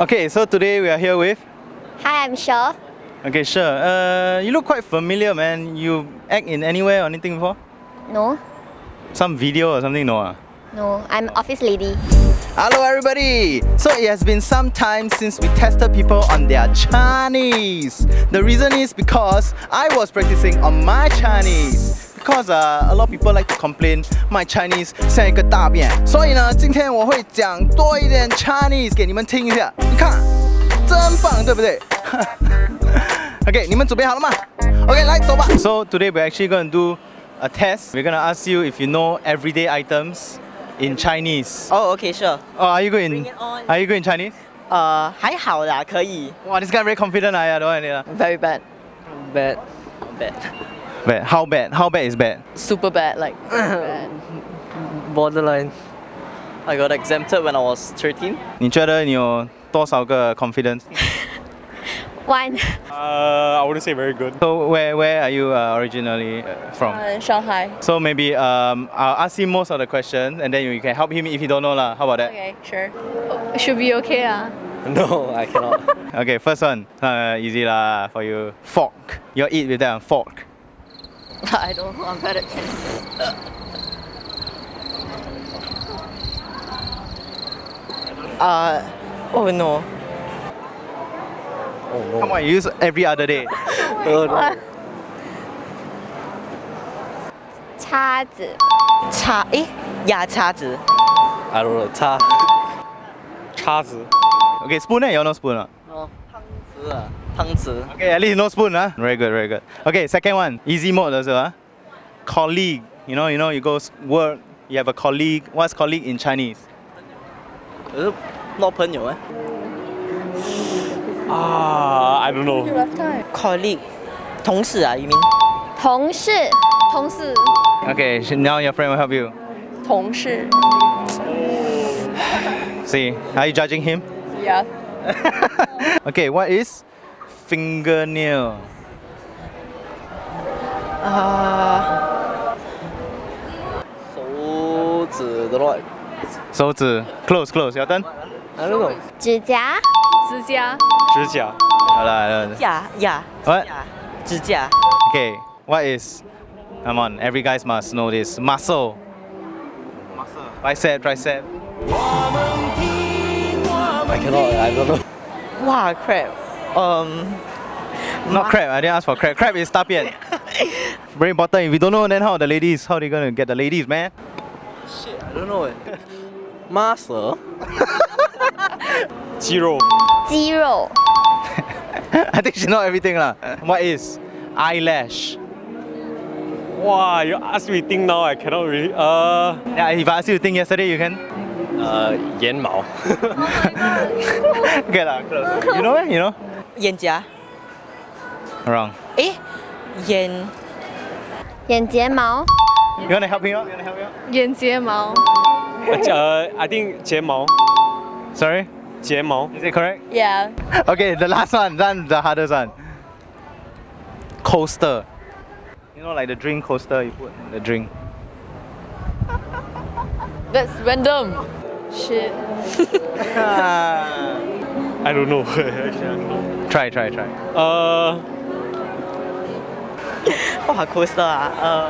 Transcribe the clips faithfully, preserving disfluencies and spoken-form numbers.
Okay, so today we are here with... Hi, I'm Sure. Okay, Sure. Uh, you look quite familiar, man. You act in anywhere or anything before? No. Some video or something, no? Ah? No, I'm office lady. Hello everybody! So it has been some time since we tested people on their Chinese. The reason is because I was practicing on my Chinese. Because uh, a lot of people like to complain my Chinese 像一个大便，所以呢，今天我会讲多一点 Chinese 给你们听一下。你看，真棒，对不对？Okay， 你们准备好了吗 ？Okay， 来走吧。So today we're actually going to do a test. We're going to ask you if you know everyday items in Chinese. Oh, okay, sure. Oh, are you good in? Bring it on. Are you good in Chinese? Uh, 还好啦，可以。Wow, this guy very confident 啊，呀，都係你啦。Very bad. Bad. Bad. Bad. How bad? How bad is bad? Super bad, like bad. Borderline. I got exempted when I was thirteen. 你觉得你有多少个 confidence? One. Uh, I wouldn't say very good. So where where are you uh, originally uh, from? Uh, Shanghai. So maybe um, I'll ask him most of the questions and then you can help him if you don't know lah. How about that? Okay, sure. Oh, should be okay ah. No, I cannot. Okay, first one. Uh, easy lah for you. Fork. You eat with that fork. I don't know, I'm bad at it. Uh, oh no. Oh no. Come on, you use every other day. Oh my God. 叉子。叉诶，牙叉子。I don't know, 叉。叉子。Okay, spoon eh? You know spoon ah? No. 汤匙啊。 Okay, at least no spoon, huh? Very good, very good. Okay, second one, easy mode also, huh? Colleague. You know, you know, you go work, you have a colleague. What's colleague in Chinese? Not 朋友, eh? Ah, I don't know. Colleague. 同事, ah, you mean? 同事, 同事. Okay, now your friend will help you. 同事. See, are you judging him? Yeah. Okay, what is? Fingernail. Ah. Uh, 手指 Close, close. Your turn. I don't know. 指甲。指甲。指甲。好了。指甲 ，yeah. What? 指甲。Okay. What is? Come on. Every guys must know this. Muscle. Muscle. Bicep, tricep. I cannot. I don't know. Wow, crap. Um, not crab, I didn't ask for crab. Crab is 大便. Very important, if you don't know then how the ladies, how are they gonna get the ladies, man? Shit, I don't know it. Muscle? 肌肉. 肌肉. I think she knows everything lah. What is? Eyelash. Wow, you asked me to think now, I cannot really, uh... Yeah, if I asked you to think yesterday, you can? Uh, 眼毛. Okay lah, close. You know it, you know? 眼颊 Wrong. 诶，眼眼睫毛。You wanna help me out? You wanna help me out? 眼睫毛。呃 ，I think 睫毛。Sorry. 睫毛。Is it correct? Yeah. Okay, the last one. That's the hardest one. Coaster. You know, like the drink coaster you put in the drink. That's random. Shit. I don't know. Try, try, try. Uh. Wow, coaster. Uh.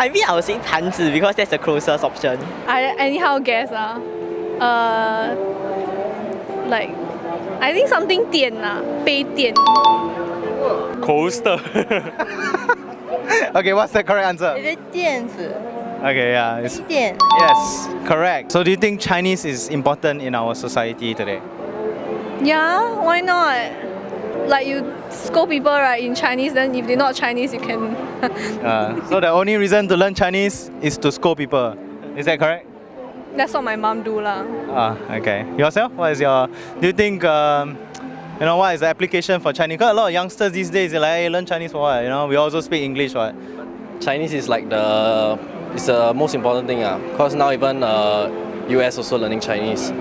I mean, I was saying 盘子 because that's the closest option. I anyhow guess ah. Uh. uh, like, I think something 点啊，杯点。Coaster. Okay, what's the correct answer? Is it 垫子? Okay, yeah. It's, yes, correct. So do you think Chinese is important in our society today? Yeah, why not? Like you scold people right in Chinese, then if they're not Chinese, you can... uh, so the only reason to learn Chinese is to scold people. Is that correct? That's what my mom do lah. Ah, okay. Yourself? What is your... Do you think... Um, you know, what is the application for Chinese? Because a lot of youngsters these days, they're like, hey, learn Chinese for what? You know, we also speak English, right? Chinese is like the... It's the most important thing, ah. Because now even uh, U S also learning Chinese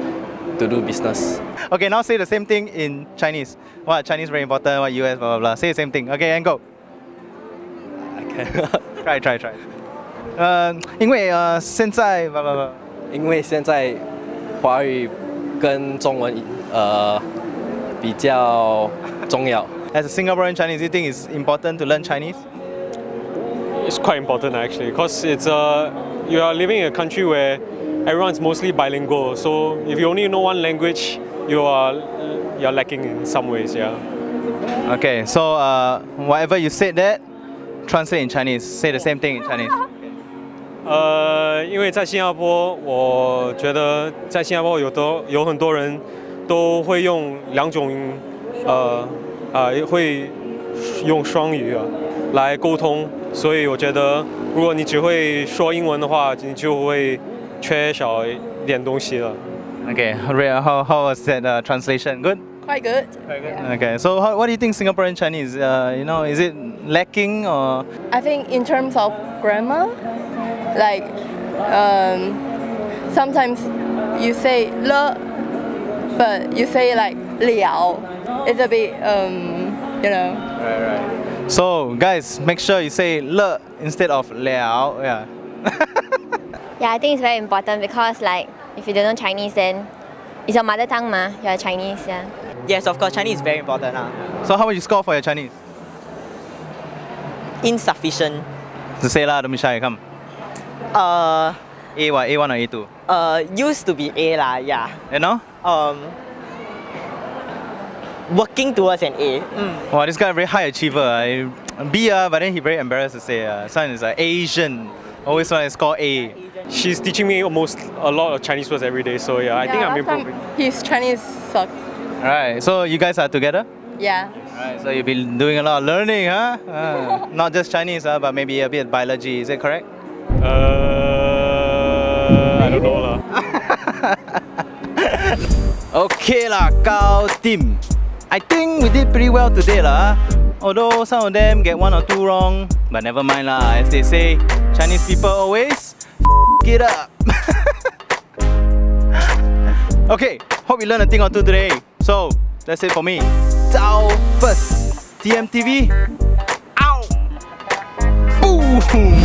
to do business. Okay, now say the same thing in Chinese. What Chinese very important? What U S blah blah blah. Say the same thing. Okay, and go. I cannot. Try, try, try. Uh, 因为呃现在 blah blah blah. 因为现在华语跟中文呃比较重要。As a Singaporean Chinese, you think it's important to learn Chinese? It's quite important actually, because it's a you are living in a country where everyone's mostly bilingual. So if you only know one language, you are you're lacking in some ways. Yeah. Okay. So uh, whatever you said that, translate in Chinese. Say the same thing in Chinese. 呃，因为在新加坡，我觉得在新加坡有多有很多人都会用两种，呃，啊，会用双语啊来沟通，所以我觉得如果你只会说英文的话，你就会缺少一点东西了。Okay, Rhea, how how was that uh, translation? Good. Quite good. Quite good. Yeah. Okay, so how, what do you think Singaporean Chinese? Uh, you know, is it lacking or? I think in terms of grammar. Like um, sometimes you say le, but you say like liao. It's a bit um, you know. Right, right. So guys, make sure you say le instead of liao. Yeah. Yeah, I think it's very important because like if you don't know Chinese, then it's your mother tongue, ma. You're Chinese, yeah. Yes, of course, Chinese is very important, huh? So how would you score for your Chinese? Insufficient. To say lah, don't be shy. Come. Uh, A what? A one or A two? Uh, used to be A lah, yeah. You know? Um, working towards an A. Mm. Wow, this guy very high achiever. Uh. B uh, but then he very embarrassed to say. Uh, son is uh, Asian. Always want to score A. She's teaching me almost a lot of Chinese words every day, so yeah, I yeah, think I'm improving. His Chinese sucks. Alright, so you guys are together? Yeah. Alright, so you've been doing a lot of learning, huh? Uh, not just Chinese, uh, but maybe a bit of biology. Is that correct? Uh, I don't know lah. Okay lah, Gao team. I think we did pretty well today lah. Although some of them get one or two wrong, but never mind lah. As they say, Chinese people always f**k it up. Okay, hope you learned a thing or two today. So that's it for me. Zao first. T M T V. Ow. Boom.